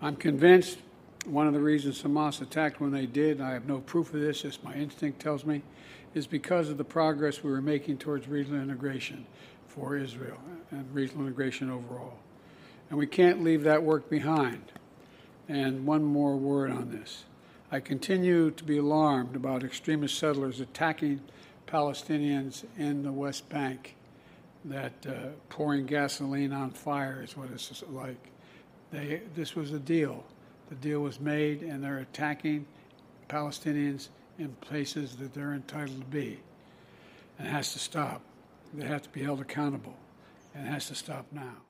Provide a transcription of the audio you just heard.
I'm convinced one of the reasons Hamas attacked when they did, I have no proof of this, just my instinct tells me, is because of the progress we were making towards regional integration for Israel and regional integration overall. And we can't leave that work behind. And one more word on this. I continue to be alarmed about extremist settlers attacking Palestinians in the West Bank. That pouring gasoline on fire is what it's like. This was a deal. The deal was made, and they're attacking Palestinians in places that they're entitled to be. And it has to stop. They have to be held accountable. And it has to stop now.